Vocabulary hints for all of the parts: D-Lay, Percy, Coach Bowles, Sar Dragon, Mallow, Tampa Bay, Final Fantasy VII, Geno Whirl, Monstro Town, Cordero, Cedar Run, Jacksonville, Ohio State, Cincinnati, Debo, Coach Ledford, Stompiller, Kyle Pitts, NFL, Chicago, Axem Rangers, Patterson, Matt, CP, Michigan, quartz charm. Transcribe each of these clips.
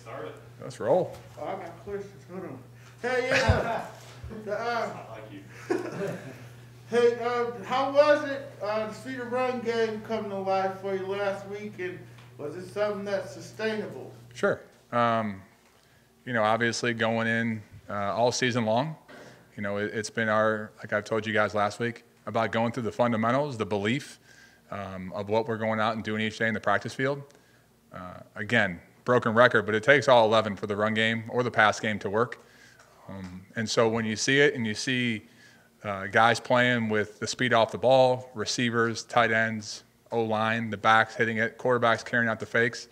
started. Let's roll. Oh, I got questions. Hold on. Hey, yeah. It's not like you. Hey, how was it, the Cedar Run game coming to life for you last week, and was it something that's sustainable? Sure. You know, obviously going in all season long, you know, it's been our, like I've told you guys last week, about going through the fundamentals, the belief of what we're going out and doing each day in the practice field. Again, broken record, but it takes all 11 for the run game or the pass game to work. And so when you see it and you see guys playing with the speed off the ball, receivers, tight ends, O-line, the backs hitting it, quarterbacks carrying out the fakes,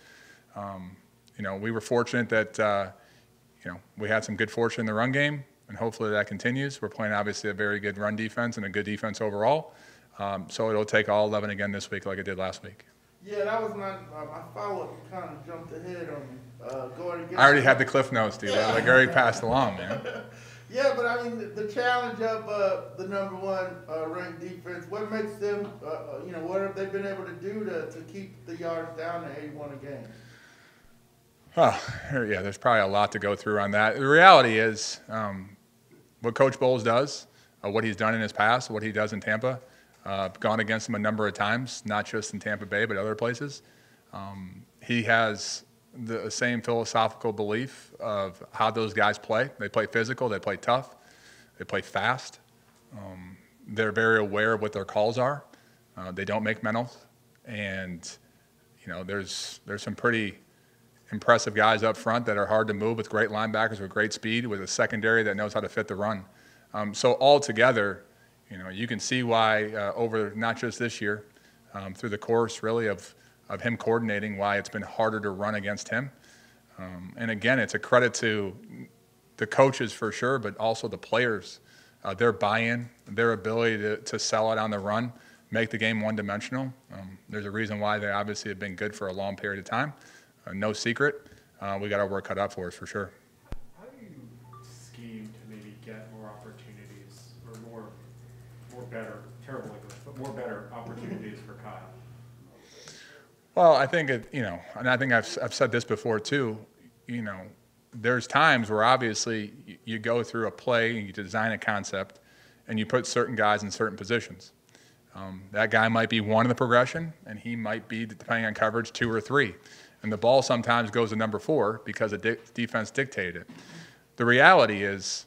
you know, we were fortunate that, you know, we had some good fortune in the run game, and hopefully that continues. We're playing obviously a very good run defense and a good defense overall. So it'll take all 11 again this week like it did last week. Yeah, that was my follow-up. You kind of jumped ahead on me. I already had the cliff notes, dude. Yeah. Like, I already passed along, man. Yeah, but I mean, the challenge of the #1 ranked defense, what makes them, you know, what have they been able to do to keep the yards down to 81 a game? Oh, yeah, there's probably a lot to go through on that. The reality is what Coach Bowles does, what he's done in his past, what he does in Tampa, gone against him a number of times, not just in Tampa Bay but other places. He has the same philosophical belief of how those guys play. They play physical, they play tough, they play fast. They're very aware of what their calls are. They don't make mentals. And, you know, there's some pretty impressive guys up front that are hard to move with great linebackers with great speed with a secondary that knows how to fit the run. So all together, you know, you can see why over not just this year, through the course really of him coordinating, why it's been harder to run against him. And again, it's a credit to the coaches for sure, but also the players, their buy-in, their ability to sell it on the run, make the game one-dimensional. There's a reason why they obviously have been good for a long period of time. No secret. We got our work cut out for us for sure. How do you scheme to maybe get more opportunities or more better, terrible English, but more better opportunities for Kyle? Well, I think, you know, and I think I've said this before too, you know, there's times where obviously you go through a play and you design a concept and you put certain guys in certain positions. That guy might be one in the progression and he might be, depending on coverage, 2 or 3. And the ball sometimes goes to #4 because the defense dictated it. The reality is,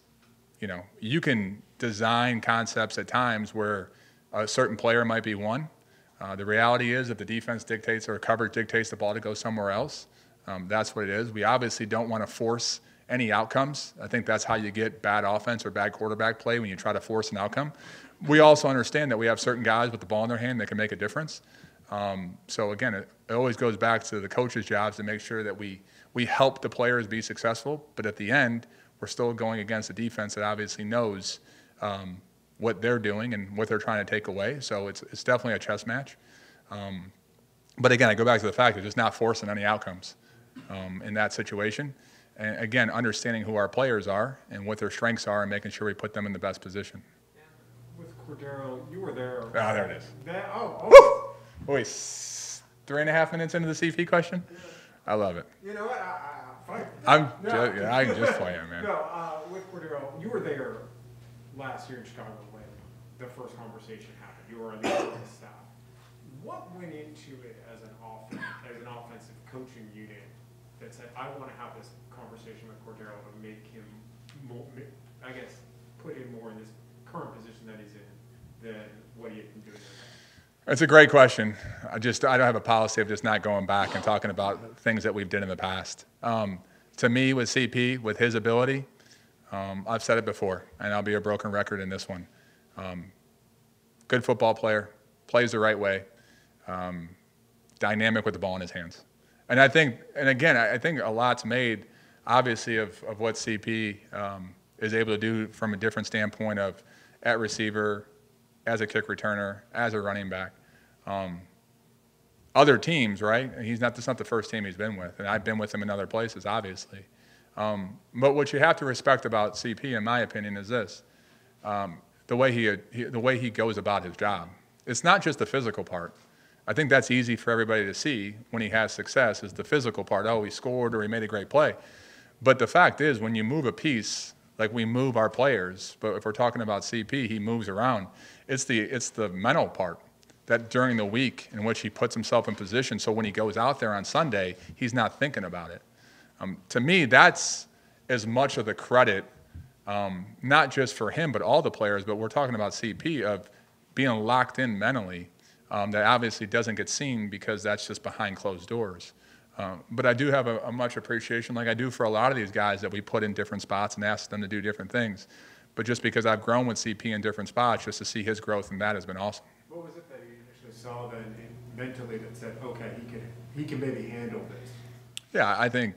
you know, you can design concepts at times where a certain player might be one. The reality is if the defense dictates or coverage dictates the ball to go somewhere else, that's what it is. We obviously don't want to force any outcomes. I think that's how you get bad offense or bad quarterback play, when you try to force an outcome. We also understand that we have certain guys with the ball in their hand that can make a difference. So again, it always goes back to the coaches' jobs to make sure that we help the players be successful, but at the end, we're still going against a defense that obviously knows what they're doing and what they're trying to take away. So it's definitely a chess match. But again, I go back to the fact of just not forcing any outcomes in that situation. And again, understanding who our players are and what their strengths are and making sure we put them in the best position. With Cordero, you were there. Ah, there it is. That, oh. Boy, 3.5 minutes into the CP question? I love it. You know what? I can just play him, man. No, with Cordero, you were there last year in Chicago when the first conversation happened. You were on the staff. What went into it as an offensive coaching unit that said, I want to have this conversation with Cordero to make him, more, I guess, put him more in this current position that he's in than what he had been doing? That's a great question. I don't have a policy of just not going back and talking about things that we've done in the past. To me, with CP, with his ability, I've said it before, and I'll be a broken record in this one. Good football player, plays the right way, dynamic with the ball in his hands. And I think, and again, I think a lot's made, obviously, of what CP is able to do from a different standpoint of at receiver, as a kick returner, as a running back. Other teams, right? That's not the first team he's been with, and I've been with him in other places, obviously. But what you have to respect about CP, in my opinion, is this, the way he goes about his job. It's not just the physical part. I think that's easy for everybody to see when he has success, is the physical part. Oh, he scored or he made a great play. But the fact is, when you move a piece, like we move our players, but if we're talking about CP, he moves around. It's the mental part that during the week in which he puts himself in position so when he goes out there on Sunday, he's not thinking about it. To me, that's as much of the credit, not just for him, but all the players, but we're talking about CP, of being locked in mentally. That obviously doesn't get seen because that's just behind closed doors. But I do have a much appreciation, like I do for a lot of these guys that we put in different spots and ask them to do different things. But just because I've grown with CP in different spots, just to see his growth in that has been awesome. What was it that you initially saw that mentally that said, okay, he can maybe handle this? Yeah, I think,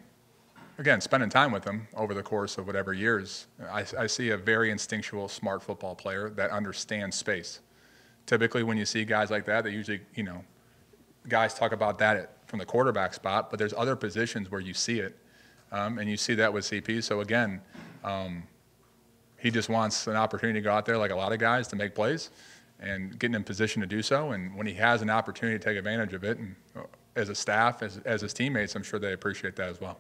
again, spending time with him over the course of whatever years, I see a very instinctual, smart football player that understands space. Typically, when you see guys like that, they usually, you know, guys talk about that from the quarterback spot, but there's other positions where you see it, and you see that with CP. So, again, he just wants an opportunity to go out there, like a lot of guys, to make plays and getting in position to do so. And when he has an opportunity to take advantage of it, and as a staff, as his teammates, I'm sure they appreciate that as well.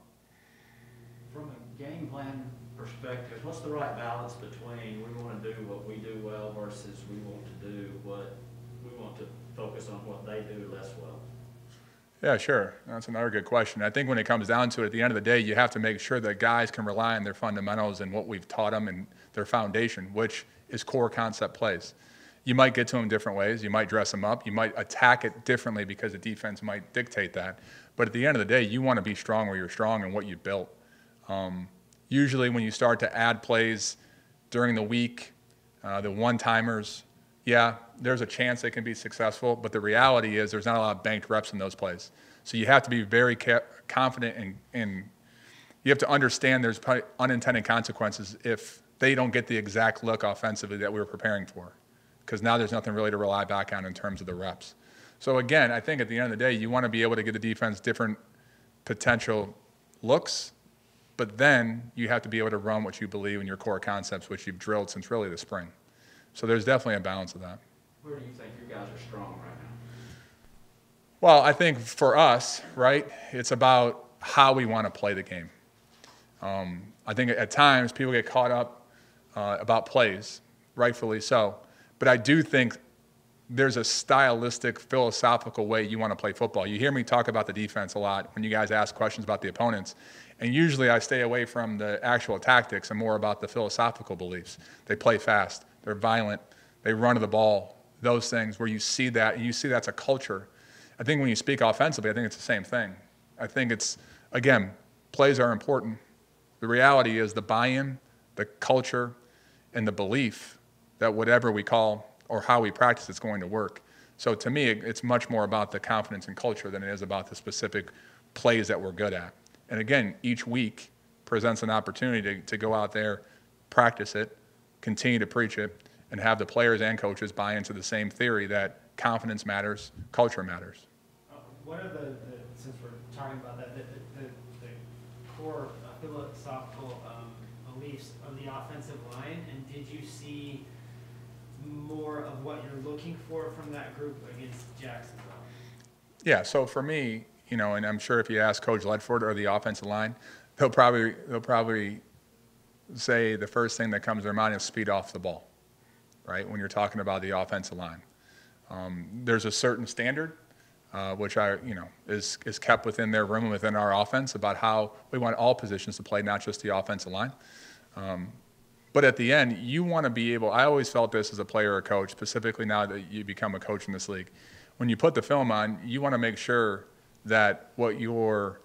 From a game plan perspective, what's the right balance between we want to do what we do well versus we want to do what we want to focus on what they do less well? Yeah, sure. That's another good question. I think when it comes down to it, at the end of the day, you have to make sure that guys can rely on their fundamentals and what we've taught them and their foundation, which is core concept plays. You might get to them different ways. You might dress them up. You might attack it differently because the defense might dictate that. But at the end of the day, you want to be strong where you're strong and what you built. Usually when you start to add plays during the week, the one-timers, yeah, there's a chance they can be successful, but the reality is there's not a lot of banked reps in those plays. So you have to be very confident and you have to understand there's probably unintended consequences if they don't get the exact look offensively that we were preparing for, because now there's nothing really to rely back on in terms of the reps. So again, I think at the end of the day, you want to be able to give the defense different potential looks, but then you have to be able to run what you believe in your core concepts, which you've drilled since really the spring. So there's definitely a balance of that. Where do you think you guys are strong right now? Well, I think for us, right, it's about how we want to play the game. I think at times people get caught up about plays, rightfully so. But I do think there's a stylistic, philosophical way you want to play football. You hear me talk about the defense a lot when you guys ask questions about the opponents. And usually I stay away from the actual tactics and more about the philosophical beliefs. They play fast. They're violent, they run to the ball, those things where you see that, and you see that's a culture. I think when you speak offensively, I think it's the same thing. I think it's, again, plays are important. The reality is the buy-in, the culture, and the belief that whatever we call or how we practice, it's going to work. So to me, it's much more about the confidence and culture than it is about the specific plays that we're good at. And again, each week presents an opportunity to go out there, practice it, continue to preach it, and have the players and coaches buy into the same theory that confidence matters, culture matters. What are the since we're talking about that, the core philosophical beliefs of the offensive line, and did you see more of what you're looking for from that group against Jacksonville? Yeah, so for me, you know, and I'm sure if you ask Coach Ledford or the offensive line, they'll probably say the first thing that comes to their mind is speed off the ball, right, when you're talking about the offensive line. There's a certain standard, which is kept within their room and within our offense about how we want all positions to play, not just the offensive line. But at the end, you want to be able – I always felt this as a player or a coach, specifically now that you become a coach in this league. When you put the film on, you want to make sure that what your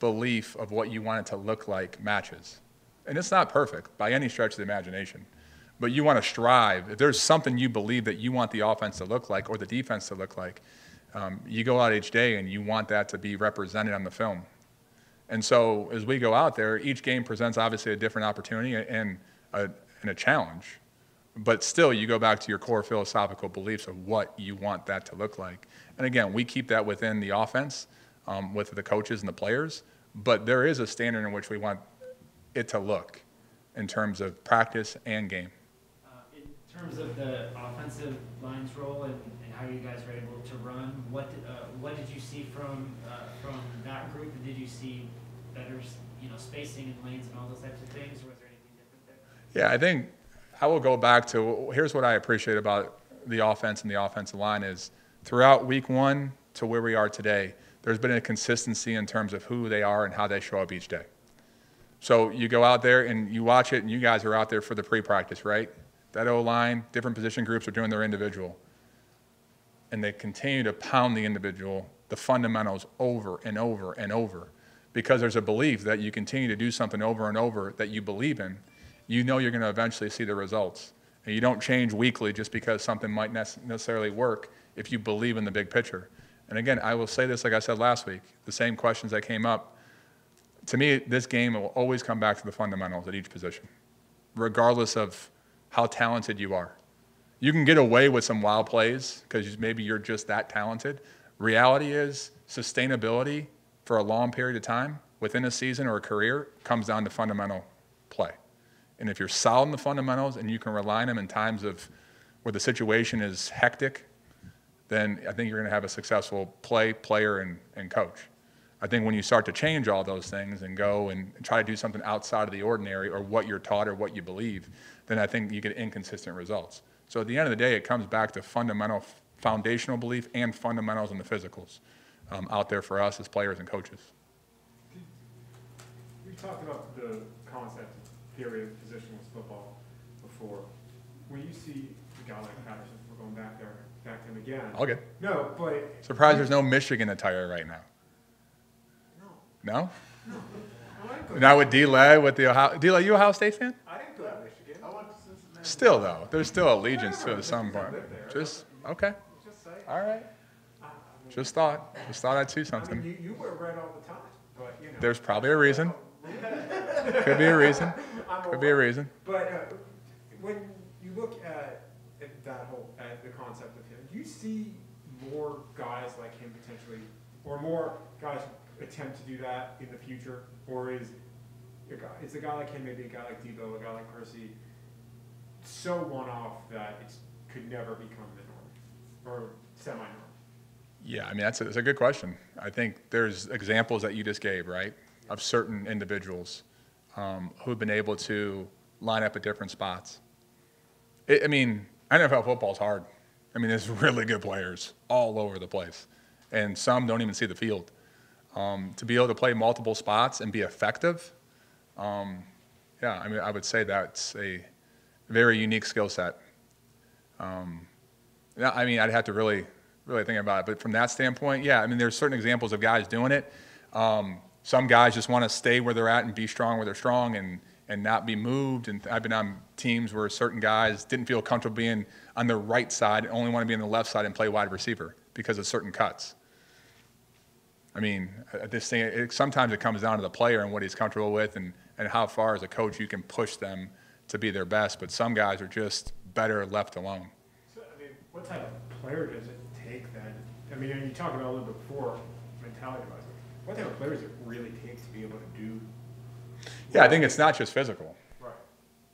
belief of what you want it to look like matches. And it's not perfect by any stretch of the imagination, but you want to strive. If there's something you believe that you want the offense to look like or the defense to look like, you go out each day and you want that to be represented on the film. And so as we go out there, each game presents obviously a different opportunity and a challenge, but still you go back to your core philosophical beliefs of what you want that to look like. And again, we keep that within the offense with the coaches and the players, but there is a standard in which we want it to look in terms of practice and game. In terms of the offensive line's role and how you guys were able to run, what did you see from that group? And did you see better, spacing and lanes and all those types of things, or was there anything different there? Yeah, I think I will go back to, here's what I appreciate about the offense and the offensive line is throughout week one to where we are today, there's been a consistency in terms of who they are and how they show up each day. So you go out there and you watch it, and you guys are out there for the pre-practice, right? That O-line, different position groups are doing their individual. And they continue to pound the individual, the fundamentals over and over and over. Because there's a belief that you continue to do something over and over that you believe in, you know you're going to eventually see the results. And you don't change weekly just because something might necessarily work if you believe in the big picture. And again, I will say this like I said last week, the same questions that came up. To me, this game will always come back to the fundamentals at each position, regardless of how talented you are. You can get away with some wild plays because maybe you're just that talented. Reality is sustainability for a long period of time within a season or a career comes down to fundamental play. And if you're solid in the fundamentals and you can rely on them in times of where the situation is hectic, then I think you're going to have a successful player, and coach. I think when you start to change all those things and go and try to do something outside of the ordinary or what you're taught or what you believe, then I think you get inconsistent results. So at the end of the day, it comes back to fundamental, foundational belief and fundamentals in the physicals out there for us as players and coaches. We talked about the concept of theory of positionless football before. When you see a guy like Patterson, we're going back to him again. Okay. No, but surprised there's no Michigan attire right now. No? Now with D-Lay, with the Ohio. D-Lay, you Ohio State fan? I didn't go to Michigan. I went to Cincinnati. Still, though, there's still allegiance to some part. Just, okay. Just say. All right. Just thought I'd see something. I mean, you were right all the time. But, there's probably a reason. Could be a reason. Could be a reason. But when you look at that whole, at the concept of him, do you see more guys like him potentially, or more guys attempt to do that in the future, or is a guy like him, maybe a guy like Debo, a guy like Percy, so one-off that it could never become the norm or semi-norm? Yeah, I mean, that's a good question. I think there's examples that you just gave, right, of certain individuals who've been able to line up at different spots. I mean, NFL football's hard. I mean, there's really good players all over the place, and some don't even see the field. To be able to play multiple spots and be effective, yeah, I mean, I would say that's a very unique skill set. Yeah, I mean, I'd have to really think about it. But from that standpoint, yeah, I mean, there's certain examples of guys doing it. Some guys just want to stay where they're at and be strong where they're strong and not be moved. And I've been on teams where certain guys didn't feel comfortable being on the right side and only want to be on the left side and play wide receiver because of certain cuts. I mean, this thing, sometimes it comes down to the player and what he's comfortable with and how far as a coach you can push them to be their best. But some guys are just better left alone. So, I mean, what type of player does it take then? I mean, you talked about a little bit before, mentality-wise. What type of player does it really take to be able to do? Yeah, I think it's not just physical. Right.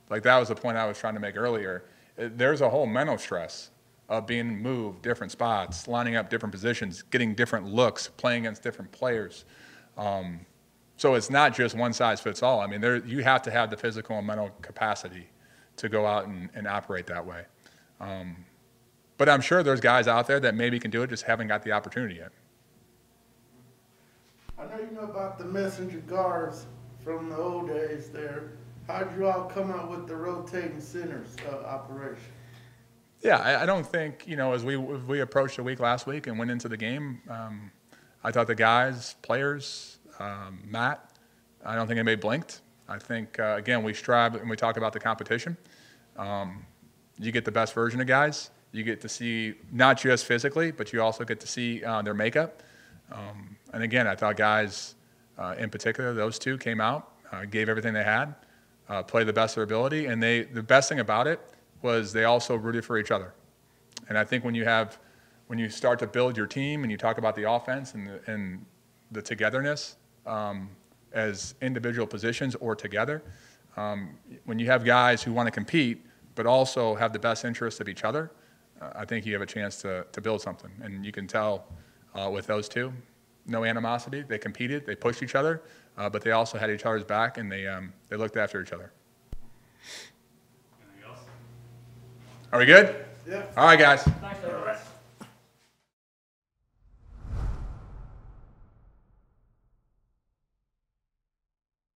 Like, that was the point I was trying to make earlier. There's a whole mental stress of being moved, different spots, lining up different positions, getting different looks, playing against different players. So it's not just one size fits all. I mean, you have to have the physical and mental capacity to go out and operate that way. But I'm sure there's guys out there that maybe can do it, just haven't got the opportunity yet. I know you know about the messenger guards from the old days there. How did you all come up with the rotating centers operation? Yeah, I don't think, as we approached the week last week and went into the game, I thought the guys, players, Matt, I don't think anybody blinked. I think, again, we strive and we talk about the competition. You get the best version of guys. You get to see not just physically, but you also get to see their makeup. And, again, I thought guys in particular, those two came out, gave everything they had, played the best of their ability, and the best thing about it was they also rooted for each other. And I think when you start to build your team and you talk about the offense and the togetherness as individual positions or together, when you have guys who want to compete but also have the best interest of each other, I think you have a chance to build something. And you can tell with those two, no animosity. They competed, they pushed each other, but they also had each other's back, and they looked after each other. Are we good? Yeah. All right, guys.